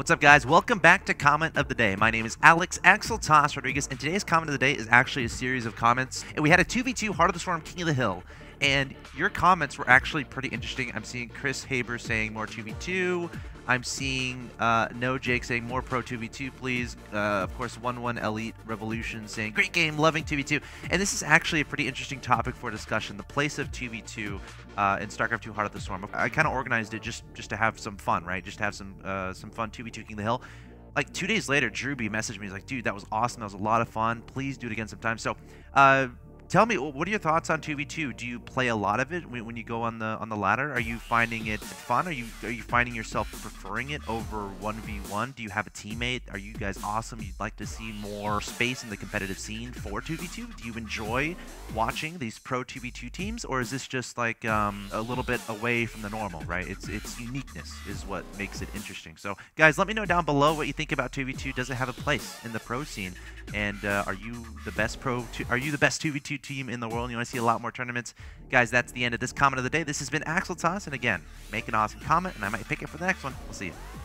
What's up, guys? Welcome back to Comment of the Day. My name is Alex Axeltoss Rodriguez, and today's Comment of the Day is actually a series of comments. And we had a 2v2 Heart of the Swarm King of the Hill, and your comments were actually pretty interesting. I'm seeing Chris Haber saying more 2v2. I'm seeing No Jake saying more pro 2v2, please. Of course, 1-1 Elite Revolution saying, great game, loving 2v2. And this is actually a pretty interesting topic for discussion, the place of 2v2 in StarCraft 2 Heart of the Swarm. I kind of organized it just to have some fun, right? Just to have some fun 2v2 King of the Hill. Like 2 days later, Drewbie messaged me. He's like, dude, that was awesome. That was a lot of fun. Please do it again sometime. So tell me, what are your thoughts on 2v2? Do you play a lot of it when you go on the ladder? Are you finding it fun? Are you finding yourself preferring it over 1v1? Do you have a teammate? Are you guys awesome? You'd like to see more space in the competitive scene for 2v2? Do you enjoy watching these pro 2v2 teams, or is this just like a little bit away from the normal? Right, its uniqueness is what makes it interesting. So guys, let me know down below what you think about 2v2. Does it have a place in the pro scene? And are you the best Are you the best 2v2 team in the world, and you want to see a lot more tournaments? Guys, that's the end of this Comment of the Day. This has been Axeltoss, and again, make an awesome comment, and I might pick it for the next one. We'll see you.